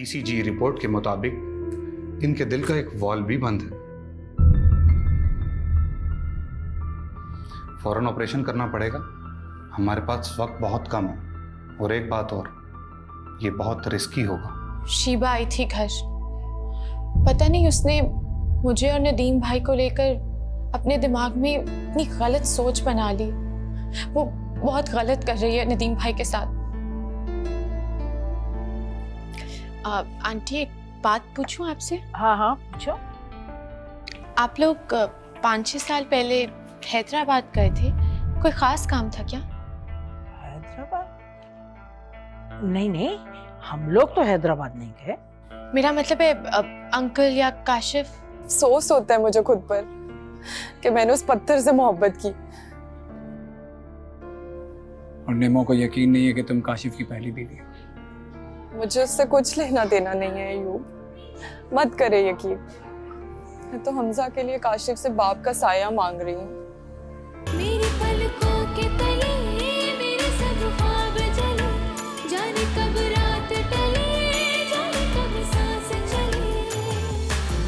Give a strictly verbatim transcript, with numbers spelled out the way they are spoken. ECG report के मुताबिक इनके दिल का एक वॉल भी बंद है। फौरन ऑपरेशन करना पड़ेगा, हमारे पास वक्त बहुत कम है। और एक बात और, ये बहुत रिस्की होगा। शीबा आई थी घर, पता नहीं उसने मुझे और नदीम भाई को लेकर अपने दिमाग में इतनी गलत सोच बना ली। वो बहुत गलत कर रही है नदीम भाई के साथ। आ, आंटी एक बात पूछूं आपसे? हाँ हाँ पूछो। आप लोग पाँच छः साल पहले हैदराबाद गए थे, कोई खास काम था क्या? हैदराबाद? नहीं नहीं, हम लोग तो हैदराबाद नहीं गए। मेरा मतलब है अंकल या काशिफ। अफसोस होता है मुझे खुद पर कि मैंने उस पत्थर से मोहब्बत की। और नेमो को यकीन नहीं है कि तुम काशिफ की पहली बीवी हो। मुझे उससे कुछ लेना देना नहीं है यूं, मत करे यकीन। मैं तो हमजा के लिए काशिफ से बाप का साया मांग रही हूँ।